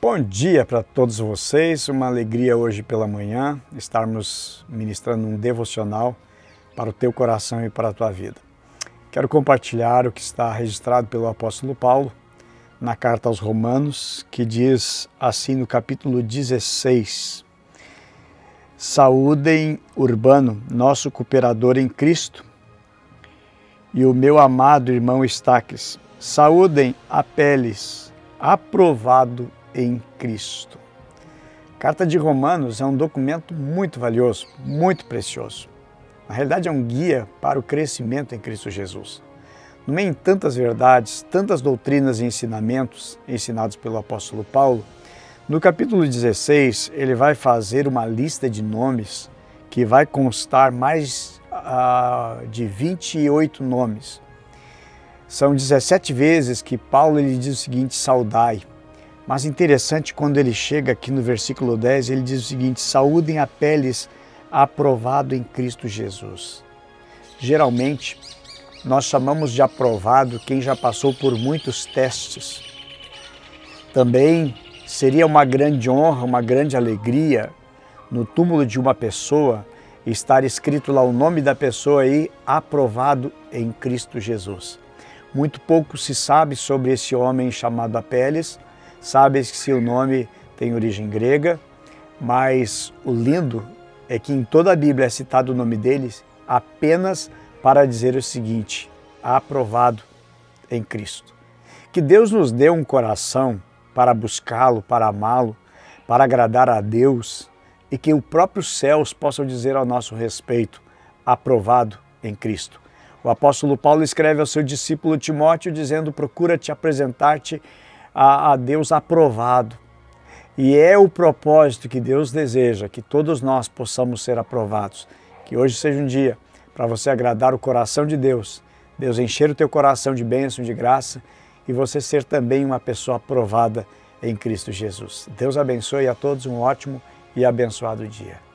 Bom dia para todos vocês, uma alegria hoje pela manhã estarmos ministrando um devocional para o teu coração e para a tua vida. Quero compartilhar o que está registrado pelo apóstolo Paulo na carta aos Romanos, que diz assim no capítulo 16: Saúdem Urbano, nosso cooperador em Cristo, e o meu amado irmão Estaques. Saúdem Apeles, aprovado em Cristo. A carta de Romanos é um documento muito valioso, muito precioso. Na realidade, é um guia para o crescimento em Cristo Jesus. No meio de tantas verdades, tantas doutrinas e ensinamentos ensinados pelo apóstolo Paulo, no capítulo 16 ele vai fazer uma lista de nomes que vai constar mais de 28 nomes. São 17 vezes que Paulo ele diz o seguinte: saudai. Mas interessante, quando ele chega aqui no versículo 10, ele diz o seguinte: saúdem Apeles, aprovado em Cristo Jesus. Geralmente, nós chamamos de aprovado quem já passou por muitos testes. Também seria uma grande honra, uma grande alegria, no túmulo de uma pessoa, estar escrito lá o nome da pessoa aí, aprovado em Cristo Jesus. Muito pouco se sabe sobre esse homem chamado Apeles, sabe-se que seu nome tem origem grega, mas o lindo é que em toda a Bíblia é citado o nome deles apenas para dizer o seguinte: aprovado em Cristo. Que Deus nos dê um coração para buscá-lo, para amá-lo, para agradar a Deus, e que o próprio céus possa dizer ao nosso respeito: aprovado em Cristo. O apóstolo Paulo escreve ao seu discípulo Timóteo dizendo: procura-te apresentar-te a Deus aprovado. E é o propósito que Deus deseja, que todos nós possamos ser aprovados. Que hoje seja um dia para você agradar o coração de Deus, Deus encher o teu coração de bênção, de graça, e você ser também uma pessoa aprovada em Cristo Jesus. Deus abençoe a todos, um ótimo e abençoado dia.